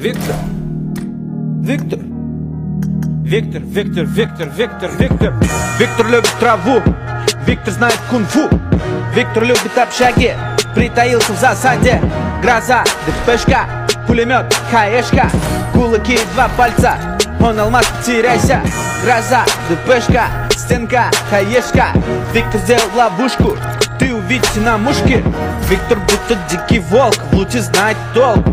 Виктор, Виктор, Виктор, Виктор, Виктор, Виктор, Виктор. Виктор любит траву, Виктор знает кунг-фу, Виктор любит общаги, притаился в засаде. Гроза, ДПшка, пулемет, хаешка, кулаки и два пальца, он алмаз, потеряйся. Гроза, ДПшка, стенка, хаешка, Виктор сделал ловушку, ты увидишь на мушке. Виктор будто дикий волк, в луте знает толк.